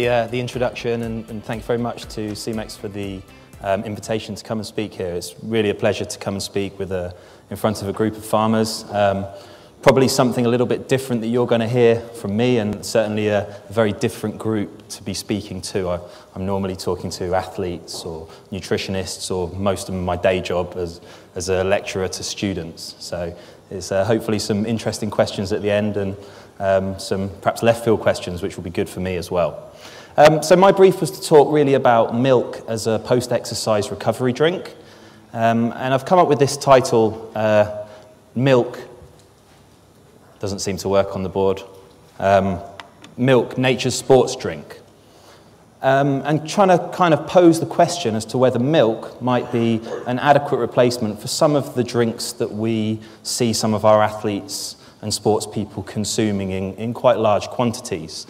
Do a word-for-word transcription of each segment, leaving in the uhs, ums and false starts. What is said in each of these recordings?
the, uh, the introduction, and, and thank you very much to Semex for the um, invitation to come and speak here. It's really a pleasure to come and speak with a, in front of a group of farmers. Um, probably something a little bit different that you're going to hear from me, and certainly a very different group to be speaking to. I, I'm normally talking to athletes or nutritionists, or most of my day job as, as a lecturer to students. So it's uh, hopefully some interesting questions at the end, and um, some perhaps left field questions which will be good for me as well. Um, so my brief was to talk really about milk as a post-exercise recovery drink. Um, and I've come up with this title, uh, Milk. Doesn't seem to work on the board. Um, milk, nature's sports drink. Um, and trying to kind of pose the question as to whether milk might be an adequate replacement for some of the drinks that we see some of our athletes and sports people consuming in, in quite large quantities.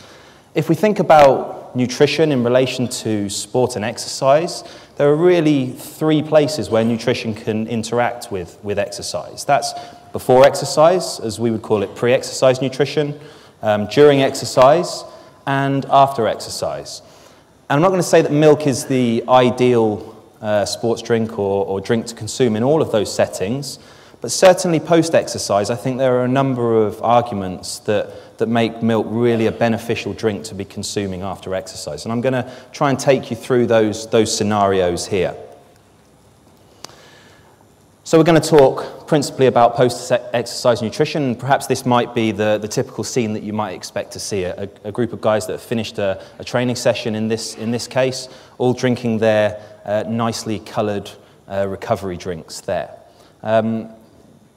If we think about nutrition in relation to sport and exercise, there are really three places where nutrition can interact with, with exercise. That's before exercise, as we would call it pre-exercise nutrition, um, during exercise, and after exercise. And I'm not going to say that milk is the ideal uh, sports drink or, or drink to consume in all of those settings, but certainly post-exercise, I think there are a number of arguments that, that make milk really a beneficial drink to be consuming after exercise. And I'm going to try and take you through those, those scenarios here. So we're going to talk principally about post-exercise nutrition. Perhaps this might be the, the typical scene that you might expect to see. A, a group of guys that have finished a, a training session in this, in this case, all drinking their uh, nicely coloured uh, recovery drinks there. Um,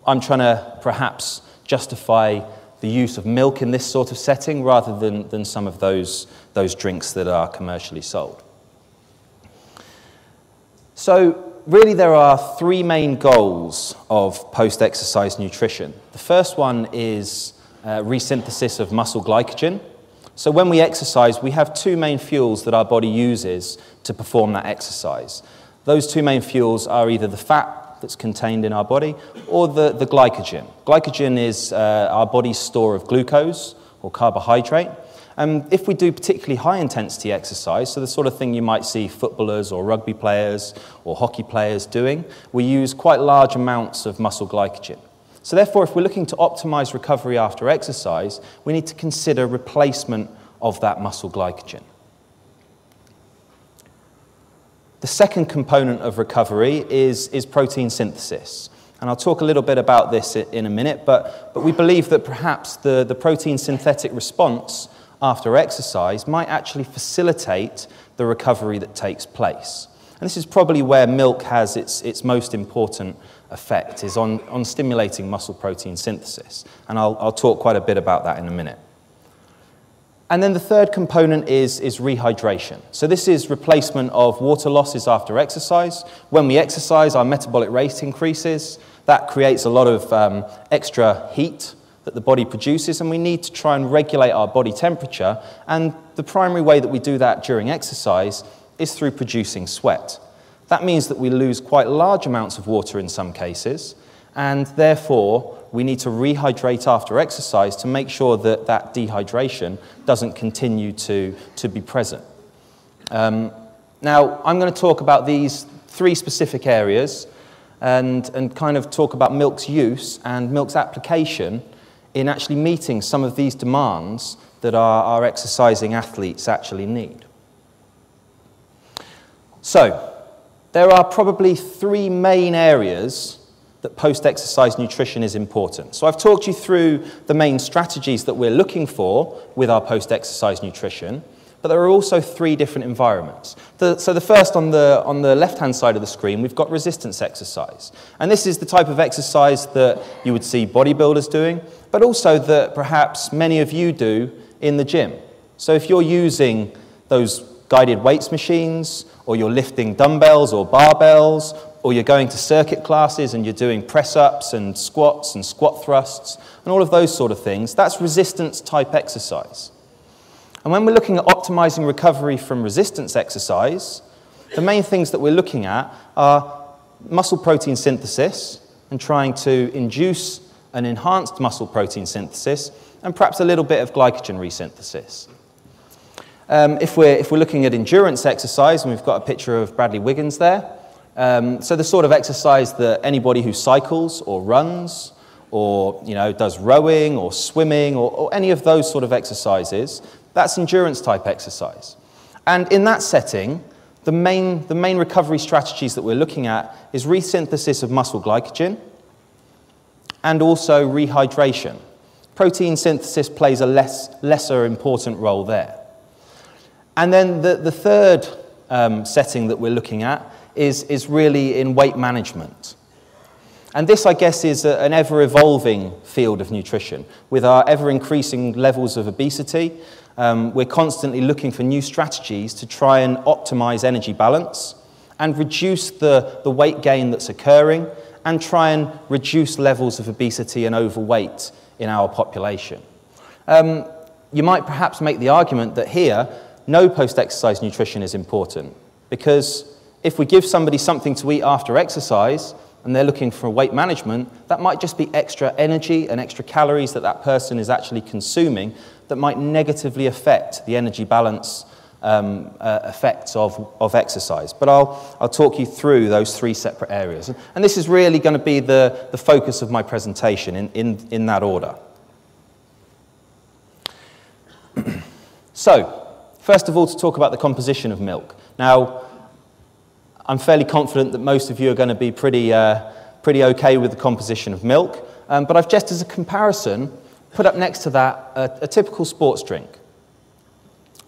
I'm trying to perhaps justify the use of milk in this sort of setting rather than, than some of those, those drinks that are commercially sold. So really, there are three main goals of post-exercise nutrition. The first one is uh, resynthesis of muscle glycogen. So when we exercise, we have two main fuels that our body uses to perform that exercise. Those two main fuels are either the fat that's contained in our body or the, the glycogen. Glycogen is uh, our body's store of glucose or carbohydrate. And um, if we do particularly high-intensity exercise, so the sort of thing you might see footballers or rugby players or hockey players doing, we use quite large amounts of muscle glycogen. So therefore, if we're looking to optimize recovery after exercise, we need to consider replacement of that muscle glycogen. The second component of recovery is, is protein synthesis. And I'll talk a little bit about this in a minute, but, but we believe that perhaps the, the protein synthetic response after exercise might actually facilitate the recovery that takes place. And this is probably where milk has its, its most important effect, is on, on stimulating muscle protein synthesis. And I'll, I'll talk quite a bit about that in a minute. And then the third component is, is rehydration. So this is replacement of water losses after exercise. When we exercise, our metabolic rate increases. That creates a lot of um, extra heat that the body produces, and we need to try and regulate our body temperature. And the primary way that we do that during exercise is through producing sweat. That means that we lose quite large amounts of water in some cases, and therefore we need to rehydrate after exercise to make sure that that dehydration doesn't continue to, to be present. Um, now, I'm going to talk about these three specific areas and, and kind of talk about milk's use and milk's application in actually meeting some of these demands that our, our exercising athletes actually need. So, there are probably three main areas that post-exercise nutrition is important. So I've talked you through the main strategies that we're looking for with our post-exercise nutrition, but there are also three different environments. The, so the first on the, on the left-hand side of the screen, we've got resistance exercise. And this is the type of exercise that you would see bodybuilders doing, but also that perhaps many of you do in the gym. So if you're using those guided weights machines, or you're lifting dumbbells or barbells, or you're going to circuit classes and you're doing press-ups and squats and squat thrusts, and all of those sort of things, that's resistance-type exercise. And when we're looking at optimizing recovery from resistance exercise, the main things that we're looking at are muscle protein synthesis and trying to induce an enhanced muscle protein synthesis and perhaps a little bit of glycogen resynthesis. Um, if, we're, if we're looking at endurance exercise, and we've got a picture of Bradley Wiggins there, um, so the sort of exercise that anybody who cycles or runs or you know, does rowing or swimming or, or any of those sort of exercises, that's endurance type exercise. And in that setting, the main, the main recovery strategies that we're looking at is resynthesis of muscle glycogen and also rehydration. Protein synthesis plays a less, lesser important role there. And then the, the third um, setting that we're looking at is, is really in weight management. And this, I guess, is a, an ever-evolving field of nutrition. With our ever-increasing levels of obesity, um, we're constantly looking for new strategies to try and optimize energy balance and reduce the, the weight gain that's occurring and try and reduce levels of obesity and overweight in our population. Um, you might perhaps make the argument that here, no post-exercise nutrition is important, because if we give somebody something to eat after exercise and they're looking for weight management, that might just be extra energy and extra calories that that person is actually consuming that might negatively affect the energy balance um, uh, effects of, of exercise. But I'll, I'll talk you through those three separate areas. And this is really going to be the, the focus of my presentation in, in, in that order. So, first of all, to talk about the composition of milk. Now, I'm fairly confident that most of you are going to be pretty, uh, pretty okay with the composition of milk, um, but I've just, as a comparison, put up next to that a, a typical sports drink.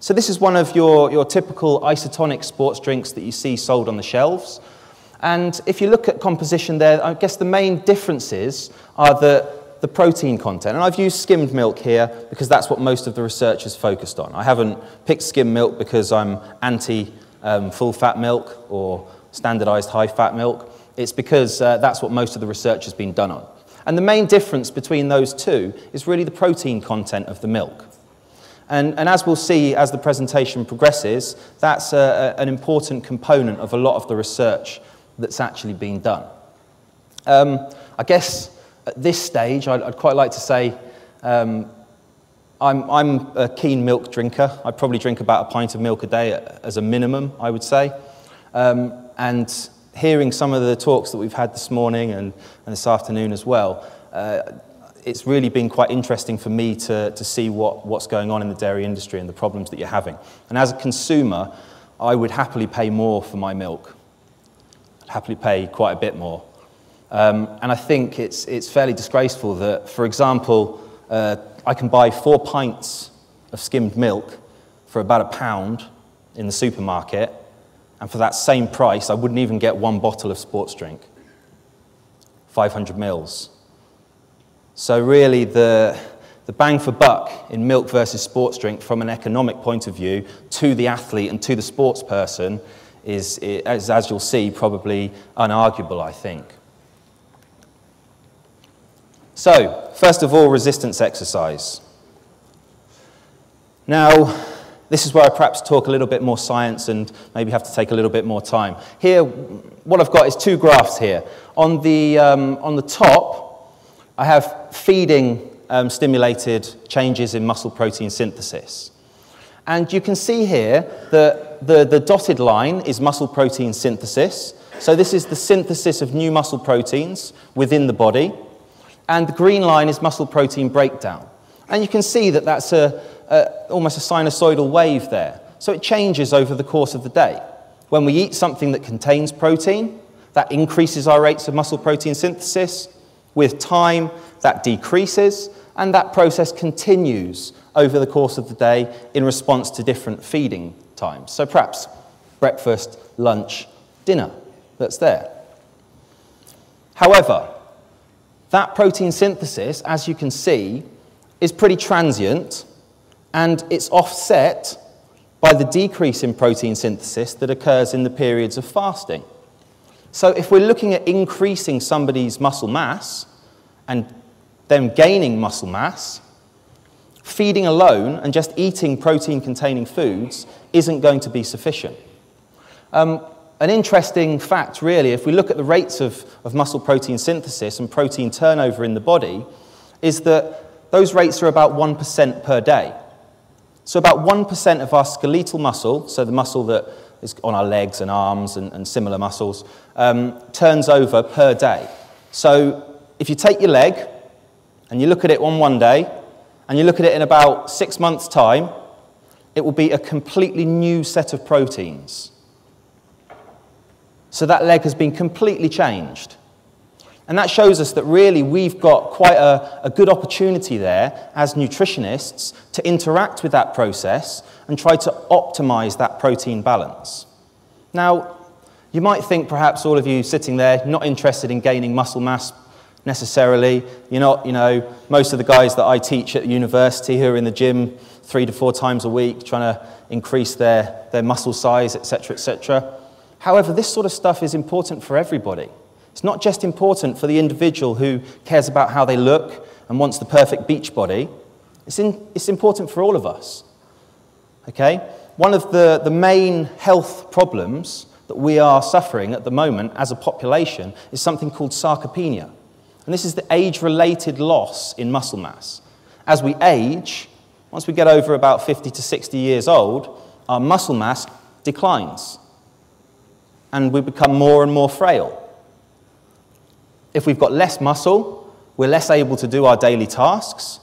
So this is one of your, your typical isotonic sports drinks that you see sold on the shelves. And if you look at composition there, I guess the main differences are the the protein content. And I've used skimmed milk here because that's what most of the research has focused on. I haven't picked skim milk because I'm anti um, full-fat milk or standardized high-fat milk. It's because uh, that's what most of the research has been done on. And the main difference between those two is really the protein content of the milk. And, and as we'll see as the presentation progresses, that's a, a, an important component of a lot of the research that's actually been done. Um, I guess at this stage, I'd, I'd quite like to say um, I'm, I'm a keen milk drinker. I probably drink about a pint of milk a day as a minimum, I would say. Um, and hearing some of the talks that we've had this morning and, and this afternoon as well, uh, it's really been quite interesting for me to, to see what, what's going on in the dairy industry and the problems that you're having. And as a consumer, I would happily pay more for my milk. I'd happily pay quite a bit more. Um, and I think it's, it's fairly disgraceful that, for example, uh, I can buy four pints of skimmed milk for about a pound in the supermarket, and for that same price, I wouldn't even get one bottle of sports drink, five hundred mils. So really, the, the bang for buck in milk versus sports drink from an economic point of view to the athlete and to the sports person is, is as you'll see, probably unarguable, I think. So, first of all, resistance exercise. Now, this is where I perhaps talk a little bit more science and maybe have to take a little bit more time. Here, what I've got is two graphs here. On the, um, on the top, I have feeding um, stimulated changes in muscle protein synthesis. And you can see here that the, the dotted line is muscle protein synthesis. So this is the synthesis of new muscle proteins within the body. And the green line is muscle protein breakdown. And you can see that that's a, a, almost a sinusoidal wave there. So it changes over the course of the day. When we eat something that contains protein, that increases our rates of muscle protein synthesis. With time, that decreases. And that process continues over the course of the day in response to different feeding times. So perhaps breakfast, lunch, dinner, that's there. However, that protein synthesis, as you can see, is pretty transient, and it's offset by the decrease in protein synthesis that occurs in the periods of fasting. So if we're looking at increasing somebody's muscle mass and them gaining muscle mass, feeding alone and just eating protein-containing foods isn't going to be sufficient. Um, An interesting fact, really, if we look at the rates of, of muscle protein synthesis and protein turnover in the body, is that those rates are about one percent per day. So about one percent of our skeletal muscle, so the muscle that is on our legs and arms and, and similar muscles, um, turns over per day. So if you take your leg and you look at it on one day and you look at it in about six months' time, it will be a completely new set of proteins. So that leg has been completely changed. And that shows us that really we've got quite a, a good opportunity there as nutritionists to interact with that process and try to optimize that protein balance. Now, you might think perhaps all of you sitting there not interested in gaining muscle mass necessarily. You're not, you know, most of the guys that I teach at university who are in the gym three to four times a week trying to increase their, their muscle size, et cetera, et cetera. However, this sort of stuff is important for everybody. It's not just important for the individual who cares about how they look and wants the perfect beach body. It's, in, it's important for all of us. Okay? One of the, the main health problems that we are suffering at the moment as a population is something called sarcopenia. And this is the age-related loss in muscle mass. As we age, once we get over about fifty to sixty years old, our muscle mass declines. And we become more and more frail. If we've got less muscle, we're less able to do our daily tasks.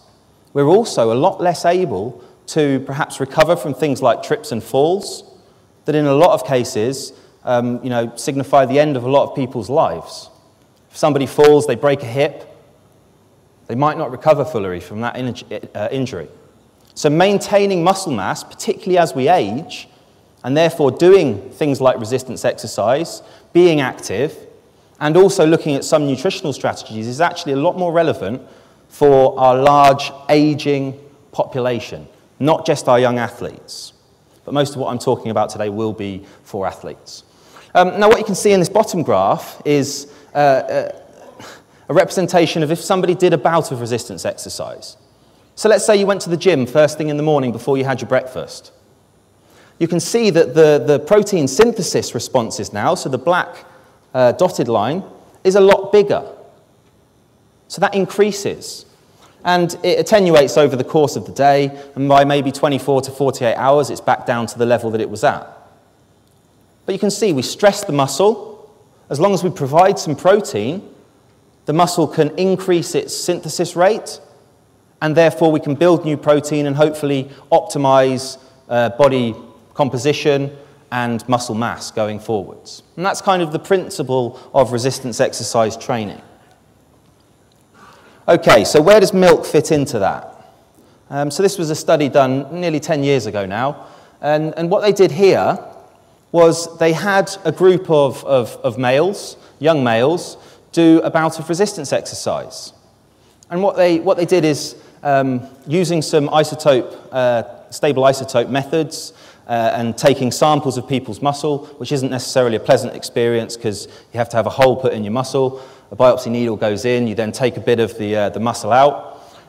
We're also a lot less able to perhaps recover from things like trips and falls that in a lot of cases um, you know, signify the end of a lot of people's lives. If somebody falls, they break a hip, they might not recover fully from that in- uh, injury. So maintaining muscle mass, particularly as we age, and therefore doing things like resistance exercise, being active, and also looking at some nutritional strategies is actually a lot more relevant for our large aging population, not just our young athletes. But most of what I'm talking about today will be for athletes. Um, now what you can see in this bottom graph is uh, a representation of if somebody did a bout of resistance exercise. So let's say you went to the gym first thing in the morning before you had your breakfast. You can see that the, the protein synthesis responses now, so the black uh, dotted line, is a lot bigger. So that increases. And it attenuates over the course of the day, and by maybe twenty-four to forty-eight hours, it's back down to the level that it was at. But you can see we stress the muscle. As long as we provide some protein, the muscle can increase its synthesis rate, and therefore we can build new protein and hopefully optimize uh, body composition and muscle mass going forwards. And that's kind of the principle of resistance exercise training. Okay, so where does milk fit into that? Um, so this was a study done nearly ten years ago now, and, and what they did here was they had a group of, of, of males, young males, do a bout of resistance exercise. And what they, what they did is, um, using some isotope, uh, stable isotope methods, Uh, and taking samples of people's muscle, which isn't necessarily a pleasant experience because you have to have a hole put in your muscle, a biopsy needle goes in, you then take a bit of the, uh, the muscle out.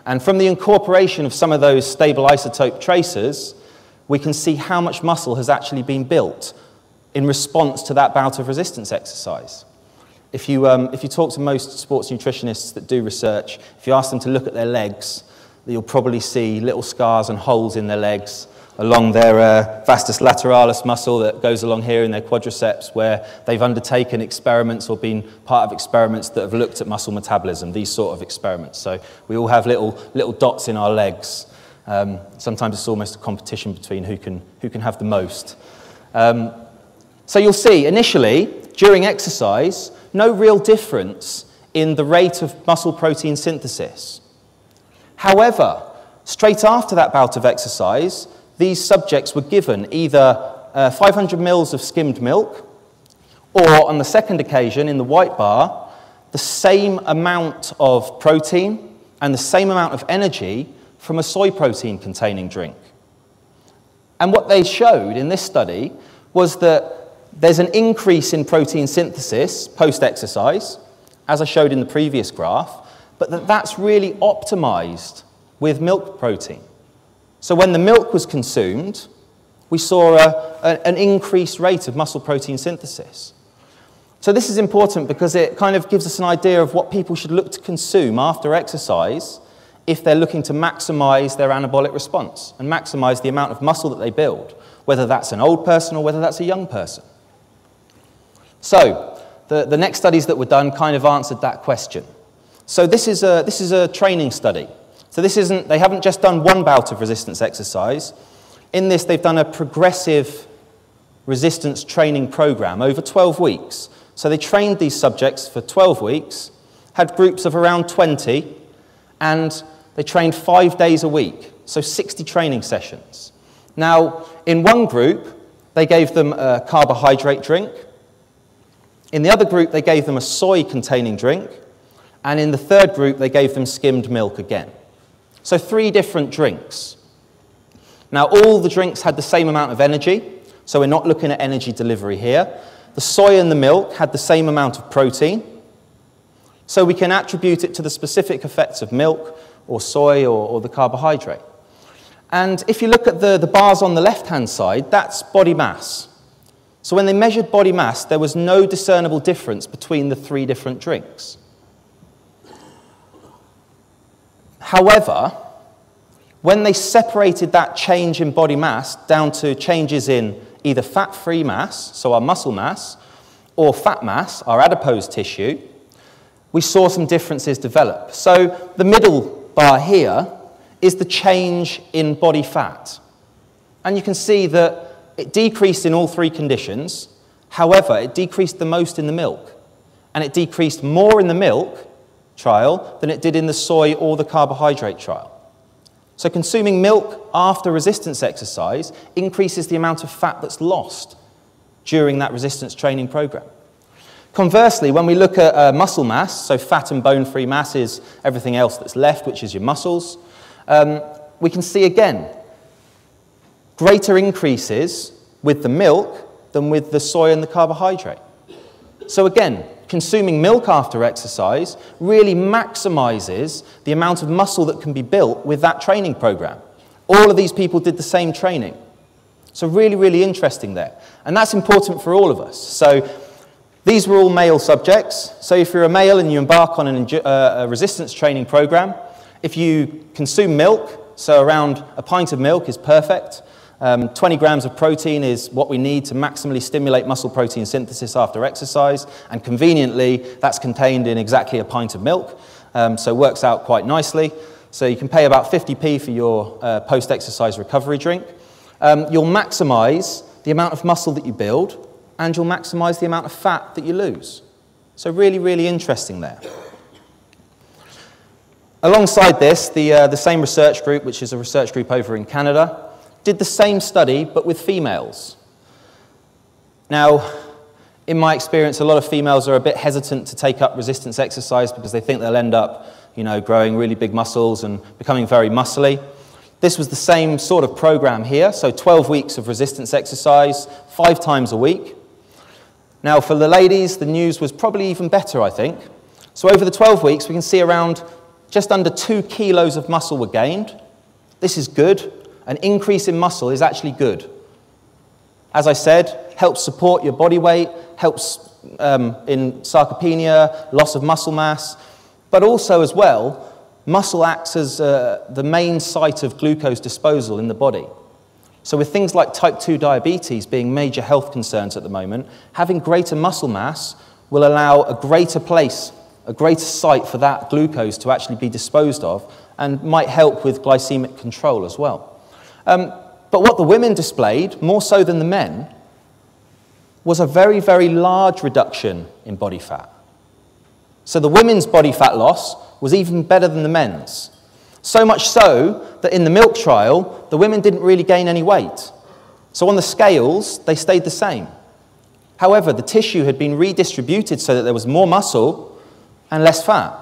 And from the incorporation of some of those stable isotope tracers, we can see how much muscle has actually been built in response to that bout of resistance exercise. If you, um, if you talk to most sports nutritionists that do research, if you ask them to look at their legs, you'll probably see little scars and holes in their legs along their uh, vastus lateralis muscle that goes along here in their quadriceps, where they've undertaken experiments or been part of experiments that have looked at muscle metabolism, these sort of experiments. So we all have little, little dots in our legs. Um, sometimes it's almost a competition between who can, who can have the most. Um, so you'll see, initially, during exercise, no real difference in the rate of muscle protein synthesis. However, straight after that bout of exercise, these subjects were given either uh, five hundred mils of skimmed milk, or on the second occasion, in the white bar, the same amount of protein and the same amount of energy from a soy protein-containing drink. And what they showed in this study was that there's an increase in protein synthesis post-exercise, as I showed in the previous graph, but that that's really optimized with milk protein. So when the milk was consumed, we saw a, a, an increased rate of muscle protein synthesis. So this is important because it kind of gives us an idea of what people should look to consume after exercise if they're looking to maximise their anabolic response and maximise the amount of muscle that they build, whether that's an old person or whether that's a young person. So the, the next studies that were done kind of answered that question. So this is a, this is a training study. So this isn't, they haven't just done one bout of resistance exercise. In this, they've done a progressive resistance training program over twelve weeks. So they trained these subjects for twelve weeks, had groups of around twenty, and they trained five days a week, so sixty training sessions. Now, in one group, they gave them a carbohydrate drink. In the other group, they gave them a soy-containing drink. And in the third group, they gave them skimmed milk again. So three different drinks. Now, all the drinks had the same amount of energy, so we're not looking at energy delivery here. The soy and the milk had the same amount of protein, so we can attribute it to the specific effects of milk or soy or, or the carbohydrate. And if you look at the, the bars on the left-hand side, that's body mass. So when they measured body mass, there was no discernible difference between the three different drinks. However, when they separated that change in body mass down to changes in either fat-free mass, so our muscle mass, or fat mass, our adipose tissue, we saw some differences develop. So the middle bar here is the change in body fat. And you can see that it decreased in all three conditions. However, it decreased the most in the milk. And it decreased more in the milk trial than it did in the soy or the carbohydrate trial. So consuming milk after resistance exercise increases the amount of fat that's lost during that resistance training program. Conversely, when we look at uh, muscle mass, so fat and bone-free mass is everything else that's left, which is your muscles, um, we can see again greater increases with the milk than with the soy and the carbohydrate. So again, consuming milk after exercise really maximizes the amount of muscle that can be built with that training program. All of these people did the same training. So really, really interesting there. And that's important for all of us. So these were all male subjects. So if you're a male and you embark on an, uh, a resistance training program, if you consume milk, so around a pint of milk is perfect, Um, twenty grams of protein is what we need to maximally stimulate muscle protein synthesis after exercise, and conveniently, that's contained in exactly a pint of milk, um, so works out quite nicely. So you can pay about fifty p for your uh, post-exercise recovery drink. Um, you'll maximize the amount of muscle that you build, and you'll maximize the amount of fat that you lose. So really, really interesting there. Alongside this, the, uh, the same research group, which is a research group over in Canada, did the same study, but with females. Now, in my experience, a lot of females are a bit hesitant to take up resistance exercise because they think they'll end up, you know, growing really big muscles and becoming very muscly. This was the same sort of program here, so twelve weeks of resistance exercise, five times a week. Now, for the ladies, the news was probably even better, I think. So over the twelve weeks, we can see around just under two kilos of muscle were gained. This is good. An increase in muscle is actually good. As I said, helps support your body weight, helps um, in sarcopenia, loss of muscle mass, but also as well, muscle acts as uh, the main site of glucose disposal in the body. So with things like type two diabetes being major health concerns at the moment, having greater muscle mass will allow a greater place, a greater site for that glucose to actually be disposed of, and might help with glycemic control as well. Um, but what the women displayed, more so than the men, was a very, very large reduction in body fat. So the women's body fat loss was even better than the men's. So much so that in the milk trial, the women didn't really gain any weight. So on the scales, they stayed the same. However, the tissue had been redistributed so that there was more muscle and less fat,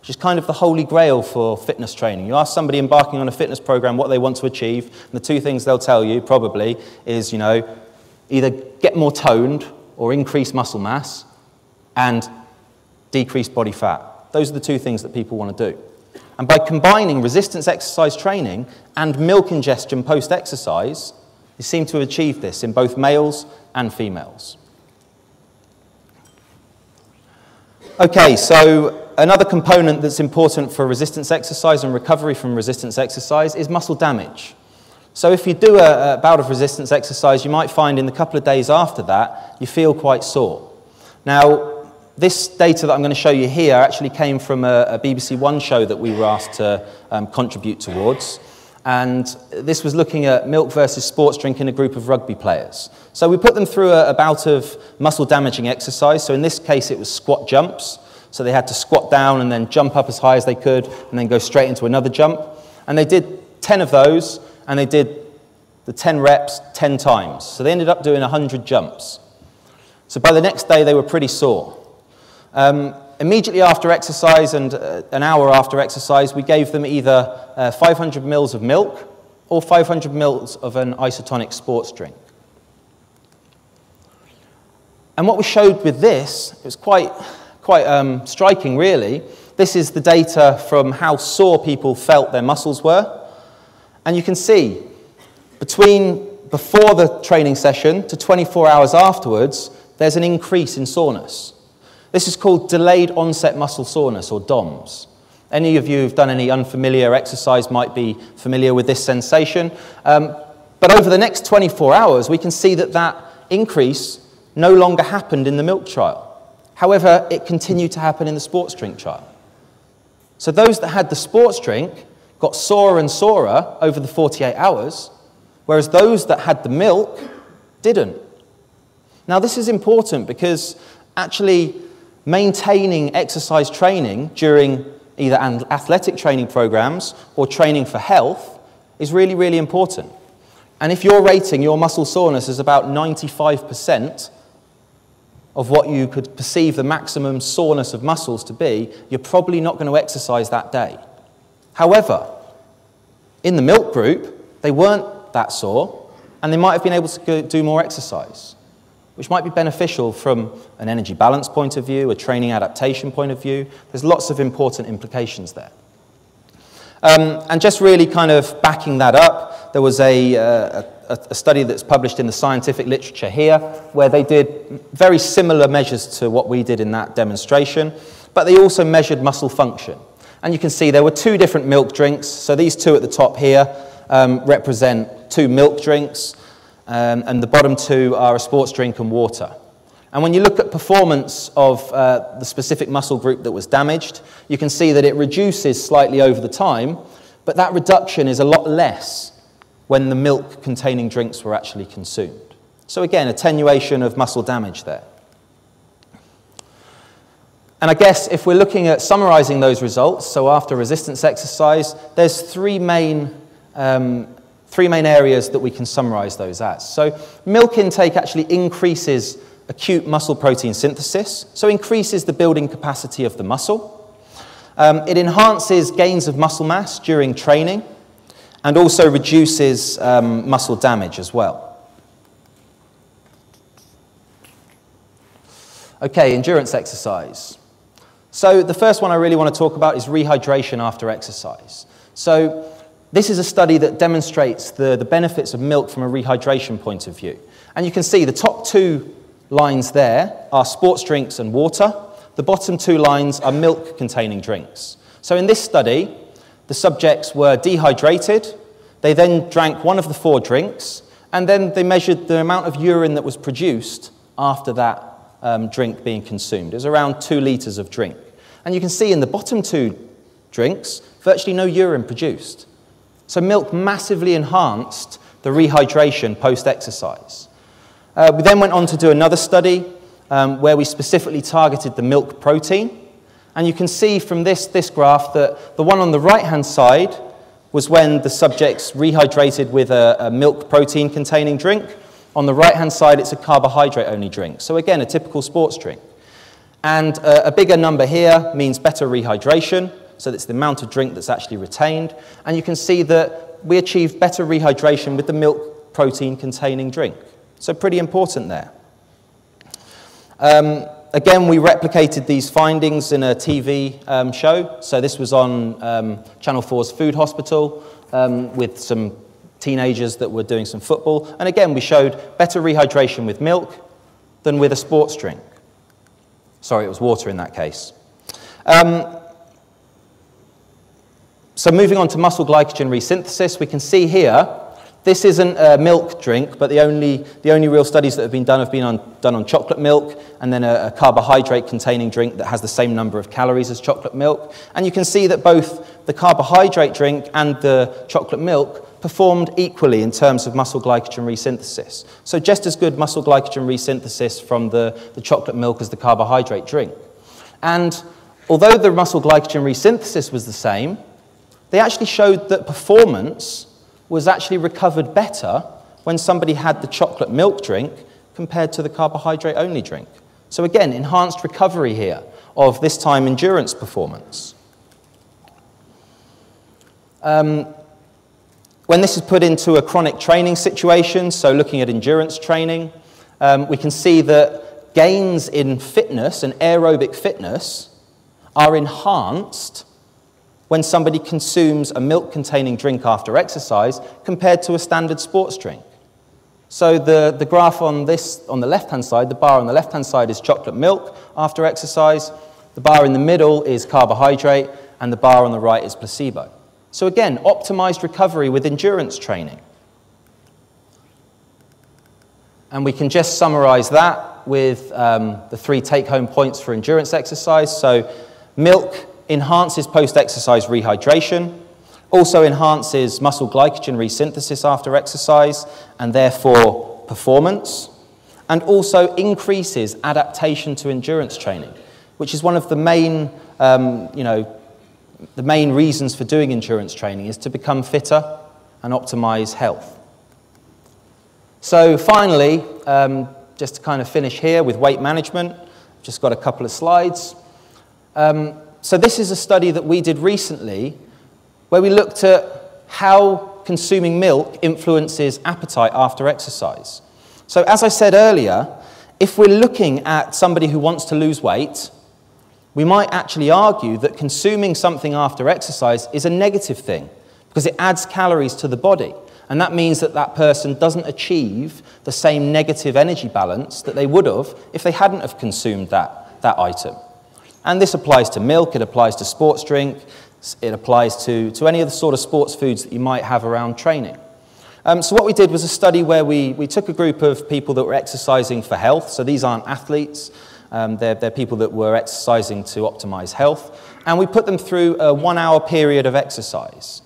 which is kind of the holy grail for fitness training. You ask somebody embarking on a fitness program what they want to achieve, and the two things they'll tell you probably is, you know, either get more toned or increase muscle mass and decrease body fat. Those are the two things that people want to do. And by combining resistance exercise training and milk ingestion post-exercise, they seem to achieve this in both males and females. Okay, so Another component that's important for resistance exercise and recovery from resistance exercise is muscle damage. So if you do a, a bout of resistance exercise, you might find in the couple of days after that, you feel quite sore. Now, this data that I'm going to show you here actually came from a, a B B C One show that we were asked to um, contribute towards. And this was looking at milk versus sports drink in a group of rugby players. So we put them through a, a bout of muscle damaging exercise. So in this case, it was squat jumps. So they had to squat down and then jump up as high as they could and then go straight into another jump. And they did ten of those. And they did the ten reps ten times. So they ended up doing one hundred jumps. So by the next day, they were pretty sore. Um, immediately after exercise and uh, an hour after exercise, we gave them either uh, five hundred milliliters of milk or five hundred milliliters of an isotonic sports drink. And what we showed with this, it was quite, quite um, striking, really. This is the data from how sore people felt their muscles were. And you can see, between before the training session to twenty-four hours afterwards, there's an increase in soreness. This is called delayed onset muscle soreness, or D O M S. Any of you who've done any unfamiliar exercise might be familiar with this sensation. Um, but over the next twenty-four hours, we can see that that increase no longer happened in the milk trial. However, it continued to happen in the sports drink trial. So those that had the sports drink got sorer and sorer over the forty-eight hours, whereas those that had the milk didn't. Now, this is important because actually maintaining exercise training during either athletic training programs or training for health is really, really important. And if you're rating your muscle soreness as about ninety-five percent of what you could perceive the maximum soreness of muscles to be, you're probably not going to exercise that day. However, in the milk group, they weren't that sore, and they might have been able to do more exercise, which might be beneficial from an energy balance point of view, a training adaptation point of view. There's lots of important implications there. Um, and just really kind of backing that up, there was a, uh, a, a study that's published in the scientific literature here, where they did very similar measures to what we did in that demonstration, but they also measured muscle function. And you can see there were two different milk drinks. So these two at the top here um, represent two milk drinks, um, and the bottom two are a sports drink and water. And when you look at performance of uh, the specific muscle group that was damaged, you can see that it reduces slightly over the time, but that reduction is a lot less when the milk-containing drinks were actually consumed. So again, attenuation of muscle damage there. And I guess if we're looking at summarizing those results, so after resistance exercise, there's three main, um, three main areas that we can summarize those as. So milk intake actually increases acute muscle protein synthesis, so increases the building capacity of the muscle. Um, it enhances gains of muscle mass during training and also reduces um, muscle damage as well. Okay, endurance exercise. So the first one I really want to talk about is rehydration after exercise. So this is a study that demonstrates the, the benefits of milk from a rehydration point of view. And you can see the top two lines there are sports drinks and water. The bottom two lines are milk-containing drinks. So in this study, the subjects were dehydrated. They then drank one of the four drinks, and then they measured the amount of urine that was produced after that Um, drink being consumed. It was around two litres of drink. And you can see in the bottom two drinks, virtually no urine produced. So milk massively enhanced the rehydration post-exercise. Uh, we then went on to do another study um, where we specifically targeted the milk protein. And you can see from this, this graph that the one on the right-hand side was when the subjects rehydrated with a, a milk protein-containing drink. On the right-hand side, it's a carbohydrate-only drink. So again, a typical sports drink. And uh, a bigger number here means better rehydration. So it's the amount of drink that's actually retained. And you can see that we achieved better rehydration with the milk protein-containing drink. So pretty important there. Um, again, we replicated these findings in a T V um, show. So this was on um, Channel four's Food Hospital um, with some teenagers that were doing some football. And again, we showed better rehydration with milk than with a sports drink. Sorry, it was water in that case. Um, so moving on to muscle glycogen resynthesis, we can see here, this isn't a milk drink, but the only, the only real studies that have been done have been on, done on chocolate milk, and then a, a carbohydrate-containing drink that has the same number of calories as chocolate milk. And you can see that both the carbohydrate drink and the chocolate milk performed equally in terms of muscle glycogen resynthesis. So just as good muscle glycogen resynthesis from the, the chocolate milk as the carbohydrate drink. And although the muscle glycogen resynthesis was the same, they actually showed that performance was actually recovered better when somebody had the chocolate milk drink compared to the carbohydrate-only drink. So again, enhanced recovery here of this time endurance performance. Um, when this is put into a chronic training situation, so looking at endurance training, um, we can see that gains in fitness and aerobic fitness are enhanced when somebody consumes a milk-containing drink after exercise compared to a standard sports drink. So the, the graph on this, on the left-hand side, the bar on the left-hand side is chocolate milk after exercise, the bar in the middle is carbohydrate, and the bar on the right is placebo. So again, optimized recovery with endurance training. And we can just summarize that with um, the three take-home points for endurance exercise. So milk enhances post-exercise rehydration, also enhances muscle glycogen resynthesis after exercise, and therefore performance, and also increases adaptation to endurance training, which is one of the main, um, you know, the main reasons for doing endurance training is to become fitter and optimize health. So finally, um, just to kind of finish here with weight management, I've just got a couple of slides. Um, So this is a study that we did recently where we looked at how consuming milk influences appetite after exercise. So as I said earlier, if we're looking at somebody who wants to lose weight, we might actually argue that consuming something after exercise is a negative thing because it adds calories to the body. And that means that that person doesn't achieve the same negative energy balance that they would have if they hadn't have consumed that, that item. And this applies to milk, it applies to sports drink, it applies to, to any of the sort of sports foods that you might have around training. Um, so what we did was a study where we, we took a group of people that were exercising for health, so these aren't athletes, um, they're, they're people that were exercising to optimize health, and we put them through a one-hour period of exercise.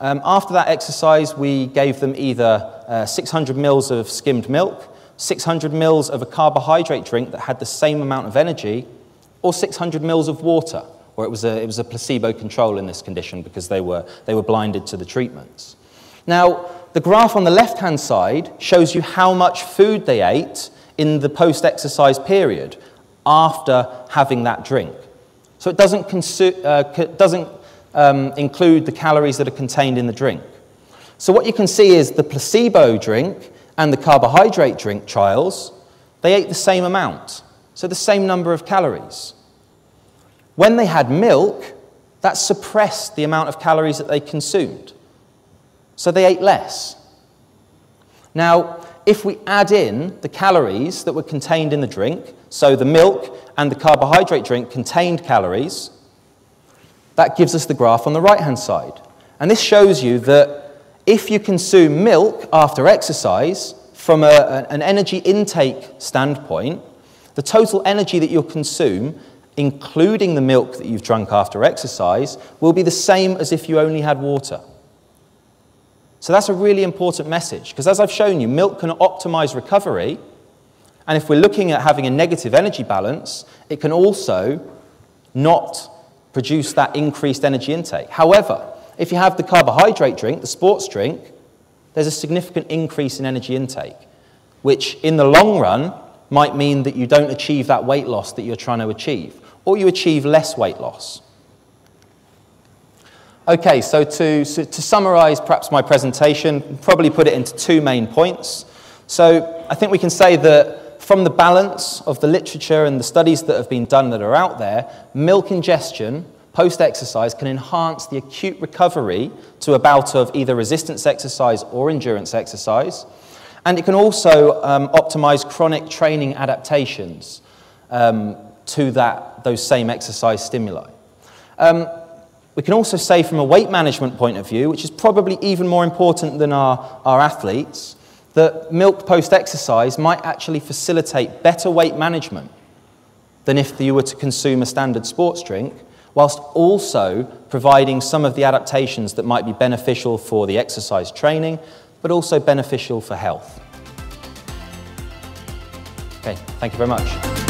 Um, after that exercise, we gave them either uh, six hundred mils of skimmed milk, six hundred mils of a carbohydrate drink that had the same amount of energy, or six hundred mils of water, or it was a, it was a placebo control in this condition because they were, they were blinded to the treatments. Now, the graph on the left-hand side shows you how much food they ate in the post-exercise period after having that drink. So it doesn't, uh, doesn't um, include the calories that are contained in the drink. So what you can see is the placebo drink and the carbohydrate drink trials, they ate the same amount. So the same number of calories. When they had milk, that suppressed the amount of calories that they consumed. So they ate less. Now, if we add in the calories that were contained in the drink, so the milk and the carbohydrate drink contained calories, that gives us the graph on the right-hand side. And this shows you that if you consume milk after exercise from a, an energy intake standpoint, the total energy that you'll consume, including the milk that you've drunk after exercise, will be the same as if you only had water. So that's a really important message, because as I've shown you, milk can optimize recovery, and if we're looking at having a negative energy balance, it can also not produce that increased energy intake. However, if you have the carbohydrate drink, the sports drink, there's a significant increase in energy intake, which in the long run might mean that you don't achieve that weight loss that you're trying to achieve, or you achieve less weight loss. Okay, so to, so to summarize perhaps my presentation, probably put it into two main points. So I think we can say that from the balance of the literature and the studies that have been done that are out there, milk ingestion post-exercise can enhance the acute recovery to a bout of either resistance exercise or endurance exercise. And it can also um, optimize chronic training adaptations um, to that, those same exercise stimuli. Um, we can also say from a weight management point of view, which is probably even more important than our, our athletes, that milk post-exercise might actually facilitate better weight management than if you were to consume a standard sports drink, whilst also providing some of the adaptations that might be beneficial for the exercise training, but also beneficial for health. Okay, thank you very much.